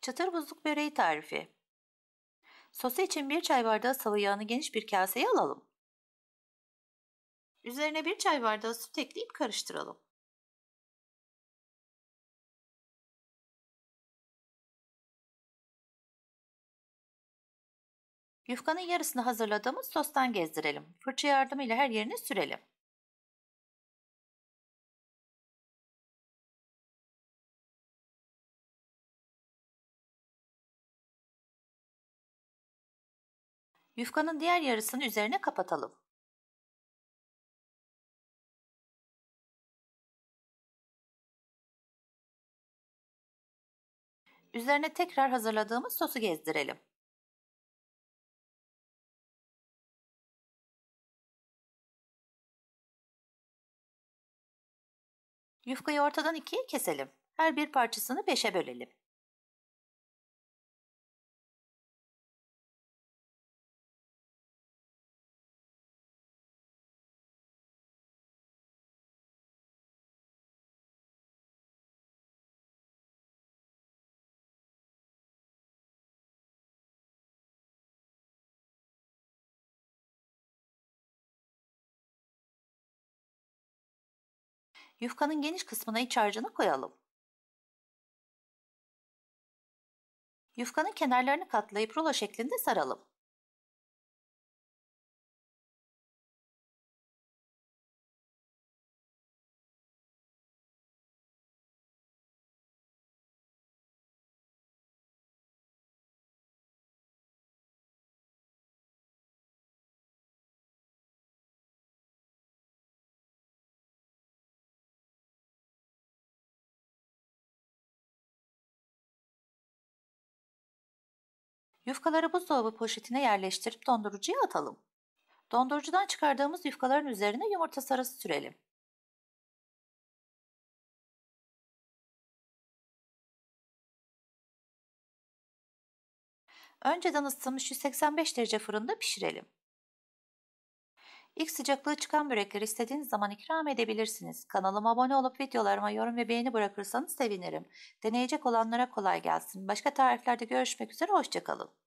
Çıtır buzluk böreği tarifi. Sosu için 1 çay bardağı sıvı yağını geniş bir kaseye alalım. Üzerine 1 çay bardağı süt ekleyip karıştıralım. Yufkanın yarısını hazırladığımız sostan gezdirelim. Fırça yardımıyla her yerine sürelim. Yufkanın diğer yarısını üzerine kapatalım. Üzerine tekrar hazırladığımız sosu gezdirelim. Yufkayı ortadan ikiye keselim. Her bir parçasını 5'e bölelim. Yufkanın geniş kısmına iç harcını koyalım. Yufkanın kenarlarını katlayıp rulo şeklinde saralım. Yufkaları buzdolabı poşetine yerleştirip dondurucuya atalım. Dondurucudan çıkardığımız yufkaların üzerine yumurta sarısı sürelim. Önceden ısıtılmış 185 derece fırında pişirelim. İlk sıcaklığı çıkan börekleri istediğiniz zaman ikram edebilirsiniz. Kanalıma abone olup videolarıma yorum ve beğeni bırakırsanız sevinirim. Deneyecek olanlara kolay gelsin. Başka tariflerde görüşmek üzere, hoşça kalın.